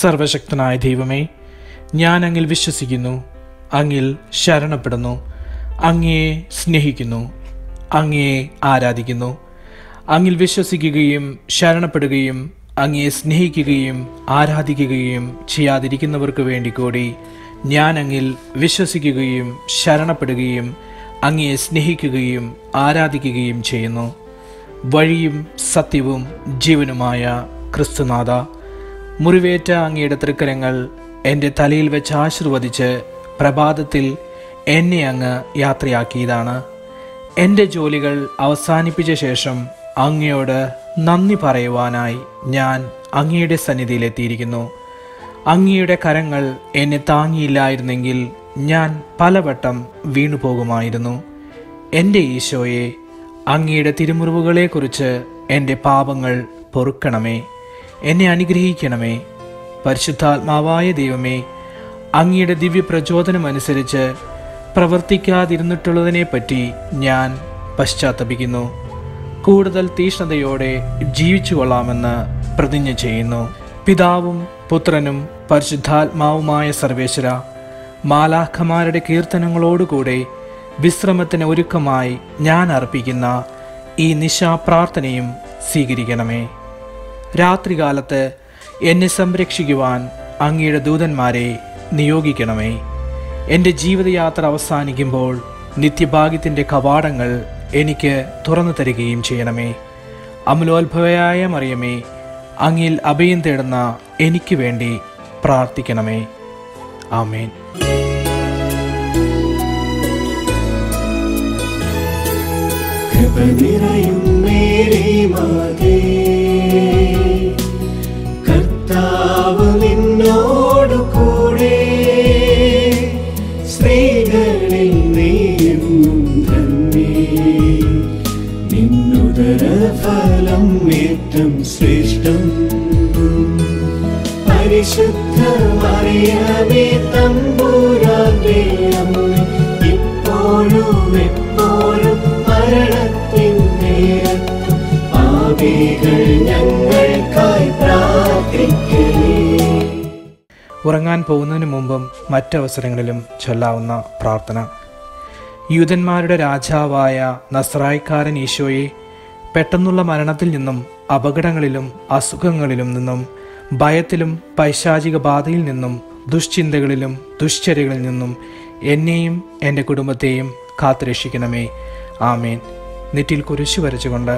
സർവശക്തനായ ദൈവമേ, ഞാൻ അങ്ങിൽ വിശ്വസിക്കുന്നു, അങ്ങിൽ ശരണപ്പെടുന്നു, അങ്ങയെ സ്നേഹിക്കുന്നു, അങ്ങയെ ആരാധിക്കുന്നു. അങ്ങിൽ വിശ്വസിക്കുകയും ശരണപ്പെടുകയും അങ്ങയെ സ്നേഹിക്കുകയും ആരാധിക്കുകയും ചെയ്യാതിരിക്കുന്നവർക്ക് വേണ്ടി കൂടി ഞാൻ അങ്ങിൽ വിശ്വസിക്കുകയും ശരണപ്പെടുകയും അങ്ങയെ സ്നേഹിക്കുകയും ആരാധിക്കുകയും ചെയ്യുന്നു. വഴിയും സത്യവും ജീവനുമായ ക്രിസ്തുനാഥ, മുറിവേറ്റ അങ്ങയുടെ തൃക്കരങ്ങൾ എൻ്റെ തലയിൽ വെച്ച് ആശീർവദിച്ച് പ്രഭാതത്തിൽ എന്നെ അങ്ങ് യാത്രയാക്കിയതാണ്. എൻ്റെ ജോലികൾ അവസാനിപ്പിച്ച ശേഷം അങ്ങയോട് നന്ദി പറയുവാനായി ഞാൻ അങ്ങയുടെ സന്നിധിയിലെത്തിയിരിക്കുന്നു. അങ്ങയുടെ കരങ്ങൾ എന്നെ താങ്ങിയില്ലായിരുന്നെങ്കിൽ ഞാൻ പലവട്ടം വീണുപോകുമായിരുന്നു. എൻ്റെ ഈശോയെ, അങ്ങയുടെ തിരുമുറിവുകളെക്കുറിച്ച് എൻ്റെ പാപങ്ങൾ പൊറുക്കണമേ, എന്നെ അനുഗ്രഹിക്കണമേ. പരിശുദ്ധാത്മാവായ ദൈവമേ, അങ്ങയുടെ ദിവ്യപ്രചോദനമനുസരിച്ച് പ്രവർത്തിക്കാതിരുന്നിട്ടുള്ളതിനെപ്പറ്റി ഞാൻ പശ്ചാത്തപിക്കുന്നു. കൂടുതൽ തീഷ്ണതയോടെ ജീവിച്ചു കൊള്ളാമെന്ന് പ്രതിജ്ഞ ചെയ്യുന്നു. പിതാവും പുത്രനും പരിശുദ്ധാത്മാവുമായ സർവേശ്വര, മാലാഖമാരുടെ കീർത്തനങ്ങളോടുകൂടെ വിശ്രമത്തിന് ഒരുക്കമായി ഞാൻ അർപ്പിക്കുന്ന ഈ നിശാപ്രാർത്ഥനയും സ്വീകരിക്കണമേ. രാത്രികാലത്ത് എന്നെ സംരക്ഷിക്കുവാൻ അങ്ങയുടെ ദൂതന്മാരെ നിയോഗിക്കണമേ. എൻ്റെ ജീവിതയാത്ര അവസാനിക്കുമ്പോൾ നിത്യഭാഗ്യത്തിൻ്റെ കവാടങ്ങൾ എനിക്ക് തുറന്നു തരികയും ചെയ്യണമേ. അമലോത്ഭവയായ മറിയമേ, അങ്ങിൽ അഭയം തേടുന്ന എനിക്ക് വേണ്ടി പ്രാർത്ഥിക്കണമേ. ആമേൻ. കർത്താവ് നിന്നോടു കൂടെ, സ്ത്രീകളിൽ നീയും ധന്യേ, നിന്നുദരഫലം ഏറ്റം ശ്രേഷ്ഠം. പരിശുദ്ധ മറിയമേ തമ്പുരാന്റെ അമ്മേ, ഇപ്പോഴും എപ്പോഴും മരണത്തിൻ നേരത്ത് ഉറങ്ങാൻ പോകുന്നതിന് മുമ്പും മറ്റവസരങ്ങളിലും ചൊല്ലാവുന്ന പ്രാർത്ഥന. യൂതന്മാരുടെ രാജാവായ നസ്രായിക്കാരൻ ഈശോയെ, പെട്ടെന്നുള്ള മരണത്തിൽ നിന്നും അപകടങ്ങളിലും അസുഖങ്ങളിലും നിന്നും ഭയത്തിലും പൈശാചിക ബാധയിൽ നിന്നും ദുശ്ചിന്തകളിലും ദുശ്ചര്യകളിൽ നിന്നും എന്നെയും എൻ്റെ കുടുംബത്തെയും കാത്തുരക്ഷിക്കണമേ. ആമേൻ. നെറ്റിയിൽ കുരിശു വരച്ചുകൊണ്ട്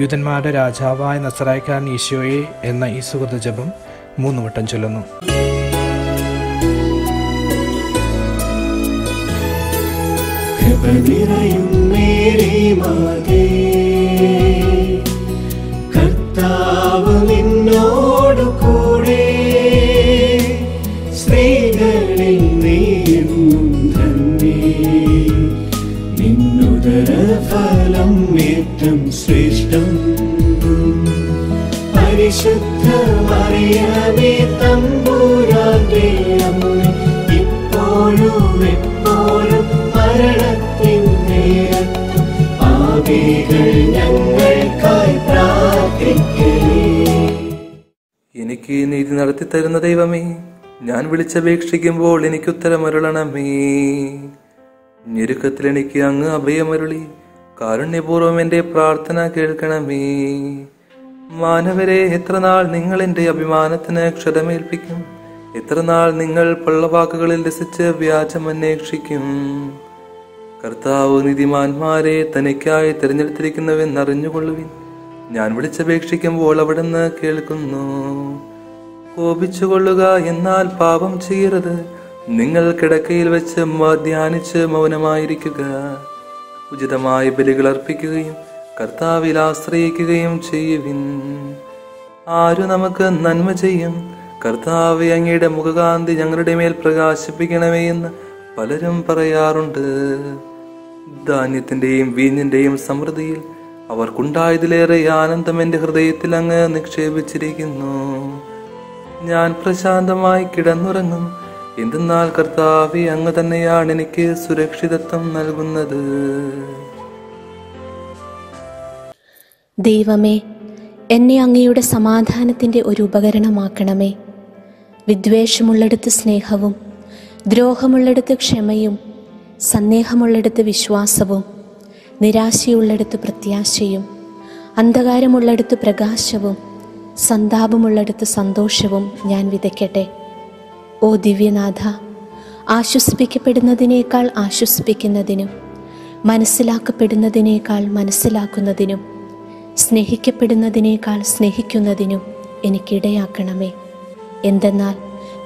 യൂതന്മാരുടെ രാജാവായ നസ്രായിക്കാരൻ ഈശോയെ എന്ന ഈ സുഗത ജപം 3 വട്ടം ചൊല്ലുന്നു. കർത്താവ് നിന്നോടു കൂടെ, സ്ത്രീകളിൽ നീയും ധന്യേ, നിന്നുദരഫലം ഏറ്റം ശ്രേഷ്ഠം. പരിശുദ്ധ മറിയമേ തമ്പുരാന്റെ അമ്മേ, ഇപ്പോഴും എപ്പോഴും മരണത്തിൻ നേരത്ത് പാപികൾ ഞങ്ങൾക്കായി പ്രാർത്ഥിക്കണമേ. എനിക്ക് നീതി നടത്തി തരുന്ന ദൈവമേ, ഞാൻ വിളിച്ചപേക്ഷിക്കുമ്പോൾ എനിക്കുത്തരമരുളണമേ. ഞെരുക്കത്തിൽ എനിക്ക് അങ്ങ് അഭയമരുളി കാരുണ്യപൂർവം എൻ്റെ പ്രാർത്ഥന കേൾക്കണമേ. മാനവരെ, എത്ര നാൾ നിങ്ങൾ എൻ്റെ അഭിമാനത്തിന് ക്ഷതമേൽപ്പിക്കും? എത്ര നാൾ നിങ്ങൾ പൊള്ളവാക്കുകളിൽ രസിച്ച് വ്യാജം അന്വേഷിക്കും? കർത്താവ് നീതിമാന്മാരെ തനിക്കായി തിരഞ്ഞെടുത്തിരിക്കുന്നുവെന്നറിഞ്ഞുകൊള്ളുവിൻ. ഞാൻ വിളിച്ചപേക്ഷിക്കുമ്പോൾ അവിടുന്ന് കേൾക്കുന്നു. കോപിച്ചുകൊള്ളുക, എന്നാൽ പാപം ചെയ്യരുത്. നിങ്ങൾ കിടക്കയിൽ വെച്ച് ധ്യാനിച്ച് മൗനമായിരിക്കുക. ഉചിതമായ ബലികൾ അർപ്പിക്കുകയും കർത്താവിൽ ആശ്രയിക്കുകയും ചെയ്യുവിൻ. ആരു നമുക്ക് നന്മ ചെയ്യും? കർത്താവ്, അങ്ങയുടെ മുഖകാന്തി ഞങ്ങളുടെ മേൽ പ്രകാശിപ്പിക്കണമേ എന്ന് പലരും പറയാറുണ്ട്. ധാന്യത്തിന്റെയും വീഞ്ഞിന്റെയും സമൃദ്ധിയിൽ അവർക്കുണ്ടായതിലേറെ ആനന്ദം എന്റെ ഹൃദയത്തിൽ അങ്ങ് നിക്ഷേപിച്ചിരിക്കുന്നു. ഞാൻ പ്രശാന്തമായി കിടന്നുറങ്ങും, എന്തെന്നാൽ കർത്താവേ, അങ്ങ് തന്നെയാണ് എനിക്ക് സുരക്ഷിതത്വം നൽകുന്നത്. ദൈവമേ, എന്നെ അങ്ങയുടെ സമാധാനത്തിൻ്റെ ഒരു ഉപകരണമാക്കണമേ. വിദ്വേഷമുള്ളിടത്ത് സ്നേഹവും, ദ്രോഹമുള്ളിടത്ത് ക്ഷമയും, സന്ദേഹമുള്ളിടത്ത് വിശ്വാസവും, നിരാശയുള്ളിടത്ത് പ്രത്യാശയും, അന്ധകാരമുള്ളിടത്ത് പ്രകാശവും, സന്താപമുള്ളിടത്ത് സന്തോഷവും ഞാൻ വിതയ്ക്കട്ടെ. ഓ ദിവ്യനാഥ, ആശ്വസിപ്പിക്കപ്പെടുന്നതിനേക്കാൾ ആശ്വസിപ്പിക്കുന്നതിനും, മനസ്സിലാക്കപ്പെടുന്നതിനേക്കാൾ മനസ്സിലാക്കുന്നതിനും, സ്നേഹിക്കപ്പെടുന്നതിനേക്കാൾ സ്നേഹിക്കുന്നതിനും എനിക്കിടയാക്കണമേ. എന്തെന്നാൽ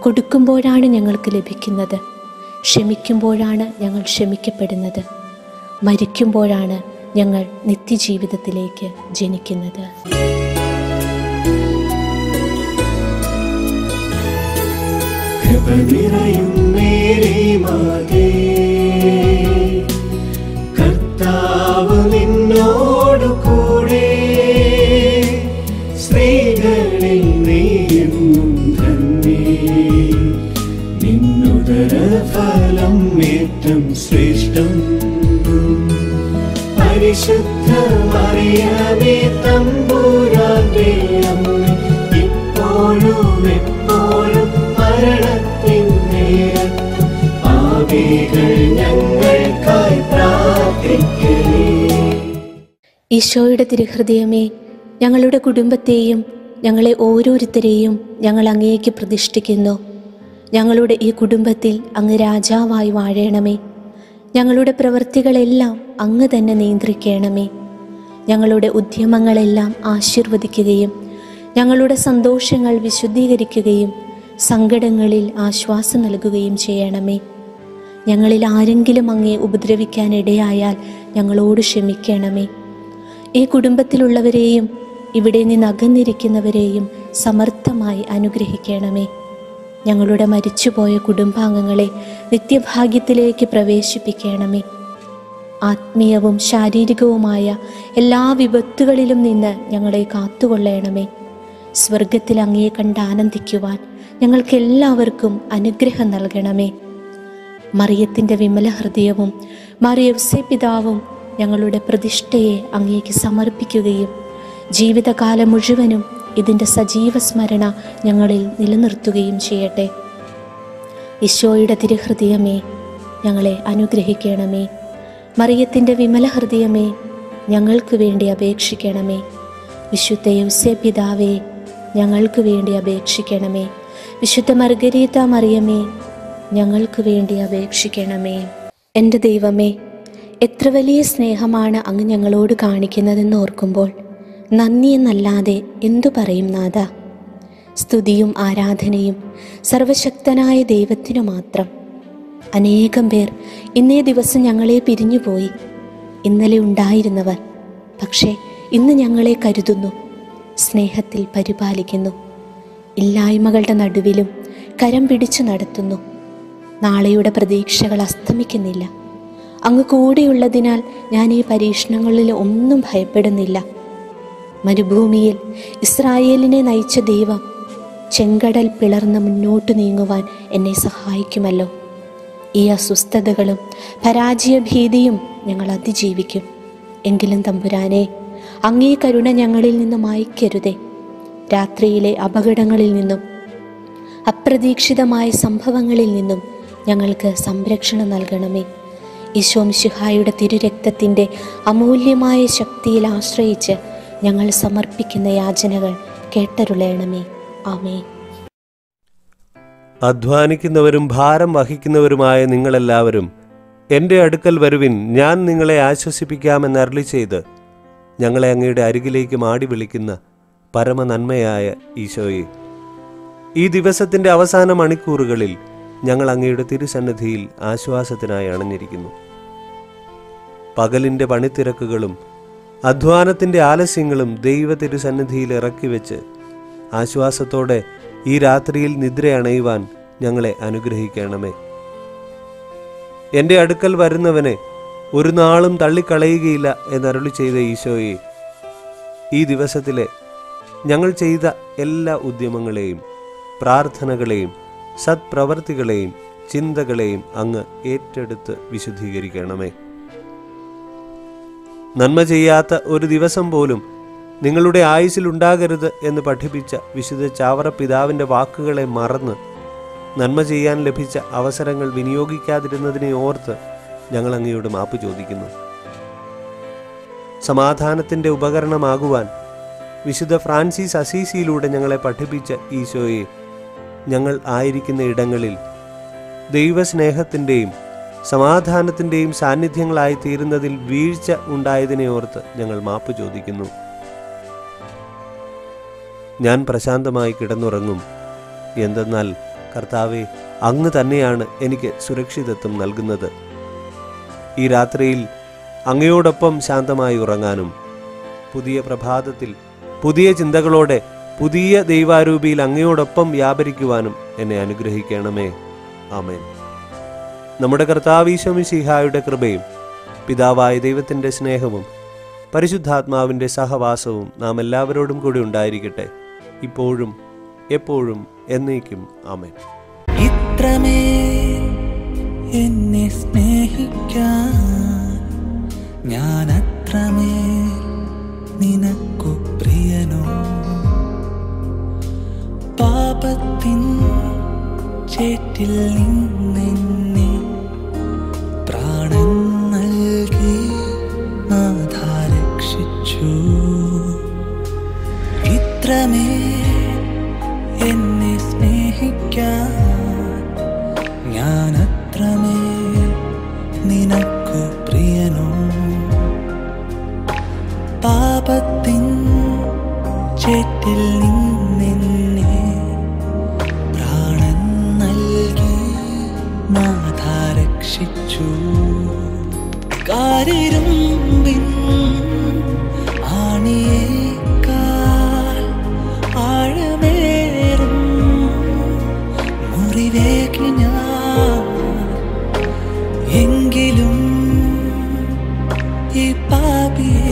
കൊടുക്കുമ്പോഴാണ് ഞങ്ങൾക്ക് ലഭിക്കുന്നത്, ക്ഷമിക്കുമ്പോഴാണ് ഞങ്ങൾ ക്ഷമിക്കപ്പെടുന്നത്, മരിക്കുമ്പോഴാണ് ഞങ്ങൾ നിത്യജീവിതത്തിലേക്ക് ജനിക്കുന്നത്. കർത്താവ് നിന്നോട് കൂടെ, സ്ത്രീകളിൽ നീയും ധന്യേ. നിന്നുദരഫലം ഏറ്റം ശ്രേഷ്ഠം. പരിശുദ്ധ മറിയമേ തമ്പുരാന്റെ അമ്മേ, ഇപ്പോഴും എപ്പോഴും മരണത്തിൻ നേരത്തും പാപികൾ ഞങ്ങൾക്കായി പ്രാർത്ഥിക്കണമേ. ഈശോയുടെ തിരുഹൃദയമേ, ഞങ്ങളുടെ കുടുംബത്തെയും ഞങ്ങളെ ഓരോരുത്തരെയും ഞങ്ങൾ അങ്ങേക്ക് പ്രതിഷ്ഠിക്കുന്നു. ഞങ്ങളുടെ ഈ കുടുംബത്തിൽ അങ്ങ് രാജാവായി വാഴണമേ. ഞങ്ങളുടെ പ്രവൃത്തികളെല്ലാം അങ്ങ് തന്നെ നിയന്ത്രിക്കണമേ. ഞങ്ങളുടെ ഉദ്യമങ്ങളെല്ലാം ആശീർവദിക്കുകയും ഞങ്ങളുടെ സന്തോഷങ്ങൾ വിശുദ്ധീകരിക്കുകയും സങ്കടങ്ങളിൽ ആശ്വാസം നൽകുകയും ചെയ്യണമേ. ഞങ്ങളിൽ ആരെങ്കിലും അങ്ങേ ഉപദ്രവിക്കാനിടയായാൽ ഞങ്ങളോട് ക്ഷമിക്കണമേ. ഈ കുടുംബത്തിലുള്ളവരെയും ഇവിടെ നിന്ന് അകന്നിരിക്കുന്നവരെയും സമർത്ഥമായി അനുഗ്രഹിക്കണമേ. ഞങ്ങളുടെ മരിച്ചുപോയ കുടുംബാംഗങ്ങളെ നിത്യഭാഗ്യത്തിലേക്ക് പ്രവേശിപ്പിക്കണമേ. ആത്മീയവും ശാരീരികവുമായ എല്ലാ വിപത്തുകളിലും നിന്ന് ഞങ്ങളെ കാത്തുകൊള്ളണമേ. സ്വർഗത്തിൽ അങ്ങേ കണ്ട് ആനന്ദിക്കുവാൻ ഞങ്ങൾക്കെല്ലാവർക്കും അനുഗ്രഹം നൽകണമേ. മറിയത്തിൻ്റെ വിമല ഹൃദയവും മറിയവ്സേപിതാവും ഞങ്ങളുടെ പ്രതിഷ്ഠയെ അങ്ങേക്ക് സമർപ്പിക്കുകയും ജീവിതകാലം മുഴുവനും ഇതിൻ്റെ സജീവ സ്മരണ ഞങ്ങളിൽ നിലനിർത്തുകയും ചെയ്യട്ടെ. ഈശോയുടെ തിരുഹൃദയമേ, ഞങ്ങളെ അനുഗ്രഹിക്കണമേ. മറിയത്തിൻ്റെ വിമല ഹൃദയമേ, ഞങ്ങൾക്ക് വേണ്ടി അപേക്ഷിക്കണമേ. വിശുദ്ധ യൗസേപിതാവേ, ഞങ്ങൾക്ക് വേണ്ടി അപേക്ഷിക്കണമേ. വിശുദ്ധ മർഗരീത മറിയമേ, ഞങ്ങൾക്ക് വേണ്ടി അപേക്ഷിക്കണമേ. എൻ്റെ ദൈവമേ, എത്ര വലിയ സ്നേഹമാണ് അങ്ങ് ഞങ്ങളോട് കാണിക്കുന്നതെന്ന് ഓർക്കുമ്പോൾ നന്ദിയെന്നല്ലാതെ എന്തു പറയും നാഥ? സ്തുതിയും ആരാധനയും സർവശക്തനായ ദൈവത്തിനു മാത്രം. അനേകം പേർ ഇന്നേ ദിവസം ഞങ്ങളെ പിരിഞ്ഞുപോയി. ഇന്നലെ ഉണ്ടായിരുന്നവർ പക്ഷേ ഇന്ന് ഞങ്ങളെ കരുതുന്നു, സ്നേഹത്തിൽ പരിപാലിക്കുന്നു, ഇല്ലായ്മകളുടെ നടുവിലും കരം പിടിച്ചു നടത്തുന്നു. നാളെയുടെ പ്രതീക്ഷകൾ അസ്തമിക്കുന്നില്ല. അങ്ങ് കൂടെയുള്ളതിനാൽ ഞാൻ ഈ പരീക്ഷണങ്ങളിൽ ഒന്നും ഭയപ്പെടുന്നില്ല. മരുഭൂമിയിൽ ഇസ്രായേലിനെ നയിച്ച ദൈവം ചെങ്കടൽ പിളർന്ന് മുന്നോട്ട് നീങ്ങുവാൻ എന്നെ സഹായിക്കുമല്ലോ. ഈ അസ്വസ്ഥതകളും പരാജയഭീതിയും ഞങ്ങൾ അതിജീവിക്കും. എങ്കിലും തമ്പുരാനെ, അങ്ങേ കരുണ ഞങ്ങളിൽ നിന്നും അയക്കരുതേ. രാത്രിയിലെ അപകടങ്ങളിൽ നിന്നും, അപ്രതീക്ഷിതമായ സംഭവങ്ങളിൽ നിന്നും ഞങ്ങൾക്ക് സംരക്ഷണം നൽകണമേ. ഈശോമിശിഹായുടെ തിരുരക്തത്തിൻ്റെ അമൂല്യമായ ശക്തിയിൽ ആശ്രയിച്ച് ഞങ്ങൾ സമർപ്പിക്കുന്ന യാചനകൾ കേട്ടരുളയണമേ. ആമേൻ. അധ്വാനിക്കുന്നവരും ഭാരം വഹിക്കുന്നവരുമായ നിങ്ങളെല്ലാവരും എൻ്റെ അടുക്കൽ വരുവിൻ, ഞാൻ നിങ്ങളെ ആശ്വസിപ്പിക്കാമെന്നരുളി ചെയ്ത് ഞങ്ങളെ അങ്ങയുടെ അരികിലേക്ക് മാടി വിളിക്കുന്ന പരമനന്മയായ ഈശോയെ, ഈ ദിവസത്തിൻ്റെ അവസാന മണിക്കൂറുകളിൽ ഞങ്ങൾ അങ്ങയുടെ തിരുസന്നിധിയിൽ ആശ്വാസത്തിനായി അണഞ്ഞിരിക്കുന്നു. പകലിൻ്റെ പണിത്തിരക്കുകളും അധ്വാനത്തിൻ്റെ ആലസ്യങ്ങളും ദൈവ തിരുസന്നിധിയിൽ ഇറക്കിവെച്ച് ആശ്വാസത്തോടെ ഈ രാത്രിയിൽ നിദ്രയണയുവാൻ ഞങ്ങളെ അനുഗ്രഹിക്കണമേ. എൻ്റെ അടുക്കൽ വരുന്നവനെ ഒരു നാളും തള്ളിക്കളയുകയില്ല എന്നരുളി ചെയ്ത ഈശോയെ, ഈ ദിവസത്തിലെ ഞങ്ങൾ ചെയ്ത എല്ലാ ഉദ്യമങ്ങളെയും പ്രാർത്ഥനകളെയും സത്പ്രവർത്തികളെയും ചിന്തകളെയും അങ്ങ് ഏറ്റെടുത്ത് വിശുദ്ധീകരിക്കണമേ. നന്മ ചെയ്യാത്ത ഒരു ദിവസം പോലും നിങ്ങളുടെ ആയുസിലുണ്ടാകരുത് എന്ന് പഠിപ്പിച്ച വിശുദ്ധ ചാവറ പിതാവിൻ്റെ വാക്കുകളെ മറന്ന് നന്മ ചെയ്യാൻ ലഭിച്ച അവസരങ്ങൾ വിനിയോഗിക്കാതിരുന്നതിനെ ഓർത്ത് ഞങ്ങൾ അങ്ങയോട് മാപ്പ് ചോദിക്കുന്നു. സമാധാനത്തിൻ്റെ ഉപകരണമാകുവാൻ വിശുദ്ധ ഫ്രാൻസിസ് അസീസിയിലൂടെ ഞങ്ങളെ പഠിപ്പിച്ച ഈശോയെ, ഞങ്ങൾ ആയിരിക്കുന്ന ഇടങ്ങളിൽ ദൈവസ്നേഹത്തിൻ്റെയും സമാധാനത്തിൻ്റെയും സാന്നിധ്യങ്ങളായി തീരുന്നതിൽ വീഴ്ച ഉണ്ടായതിനെ ഓർത്ത് ഞങ്ങൾ മാപ്പ് ചോദിക്കുന്നു. ഞാൻ പ്രശാന്തമായി കിടന്നുറങ്ങും, എന്തെന്നാൽ കർത്താവെ, അങ്ങ് തന്നെയാണ് എനിക്ക് സുരക്ഷിതത്വം നൽകുന്നത്. ഈ രാത്രിയിൽ അങ്ങയോടൊപ്പം ശാന്തമായി ഉറങ്ങാനും പുതിയ പ്രഭാതത്തിൽ പുതിയ ചിന്തകളോടെ പുതിയ ദൈവാരൂപിയിൽ അങ്ങയോടൊപ്പം വ്യാപരിക്കുവാനും എന്നെ അനുഗ്രഹിക്കണമേ. ആമേൻ. നമ്മുടെ കർത്താവ് ഈശോ മിശിഹായുടെ കൃപയും പിതാവായ ദൈവത്തിൻ്റെ സ്നേഹവും പരിശുദ്ധാത്മാവിൻ്റെ സഹവാസവും നാം എല്ലാവരോടും കൂടി ഉണ്ടായിരിക്കട്ടെ, ഇപ്പോഴും എപ്പോഴും എന്നേക്കും. ആമേൻ. ഇത്രമേൽ എന്നെ സ്നേഹിക്കാൻ ഞാൻ അത്രമേൽ നിനക്കു പ്രിയനോ. പാപത്തിൻ ചേറ്റിൽ നിന്നെ പ്രാണൻ നൽകി നാഥ രക്ഷിച്ചു. ഇത്രമേൽ എന്നെ സ്നേഹിക്കാൻ ഞാൻ അത്രമേൽ നിനക്കു പ്രിയനോ. പാപത്തിൻ ചേറ്റിൽ നിന്നെ പ്രാണൻ നൽകി നാഥ രക്ഷിച്ചു. കാരിരുമ്പിൻ ആണിയേക്കാൾ ആഴമേറും മുറിവേക്ക് ഞാൻ എങ്കിലും ഈ പാപിയെ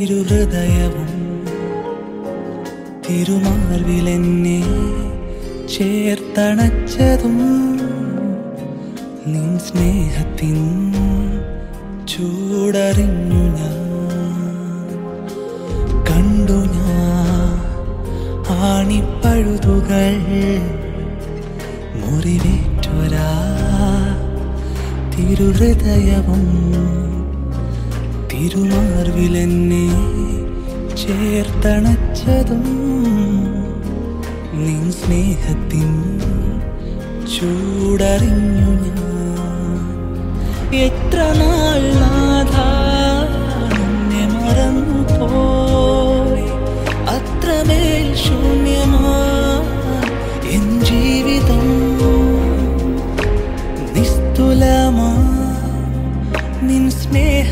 തിരുഹൃദയവും തിരുമാർവിലെന്നെ ചേർത്തണച്ചതും നിൻ സ്നേഹത്തിൻ ചൂടറിഞ്ഞു ഞാൻ. കണ്ടു ഞാൻ ആണിപ്പഴുതുകൾ മുറിവേറ്റൊരാ തിരുഹൃദയവും തിരുമാർവിലെന്നെ ചേർത്തണച്ചതും നിൻ സ്നേഹത്തിൻ ചൂടറിഞ്ഞു ഞാൻ. എത്ര നാൾ നാഥ നിന്നെ മറന്നു പോയി, അത്രമേൽ ശൂന്യമാ എൻ ജീവിതം.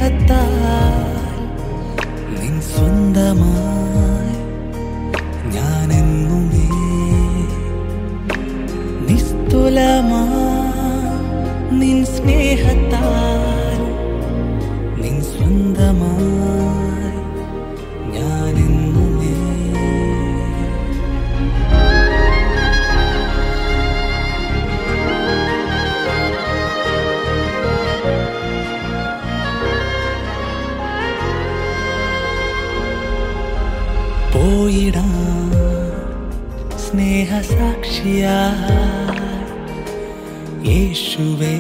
സ്നേഹത്താൽ നിൻ സ്വന്തമായി ഞാനെന്നുമേ നിസ്തുലമായി നിൻ സ്നേഹത്താൽ നിൻ സ്വന്തമായി ഞാനെന്നുമേ സ്നേഹസാക്ഷിയാ യേശുവേ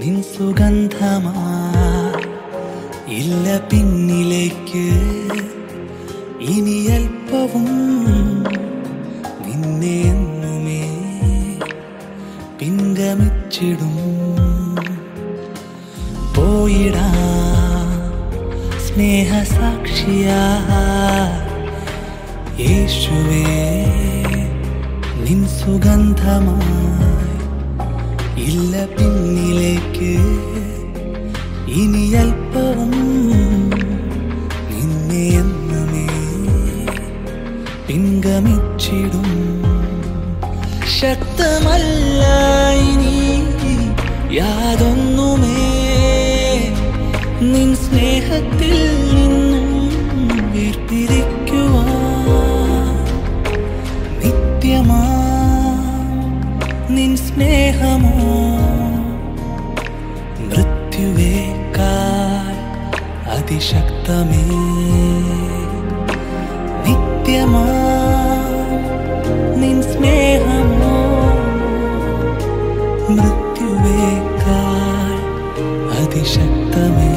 നിൻ സുഗന്ധമാ ഇല്ല പിന്നിലേക്ക് ഇനി അല്പവും നിന്നെ എന്നുമേ പിൻഗമിച്ചിടും പോയിടാ സ്നേഹസാക്ഷിയാ യേശുവേ നിൻ സുഗന്ധമായി ഇല്ല പിന്നിലേക്ക് ഇനി അല്പവും നിന്നെ എന്നുമേ പിൻഗമിച്ചിടും ശക്തമല്ല ഇനി യാതൊന്നുമേ നിൻ സ്നേഹത്തിൽ നിന്നും വേർപിരിക്കുവാൻ നിത്യമാ നിൻ സ്നേഹമോ മൃത്യുവേക്കാൾ അതിശക്തമേ നിത്യമാ നിൻ സ്നേഹമോ മൃത്യുവേക്കാൾ അതിശക്തമേ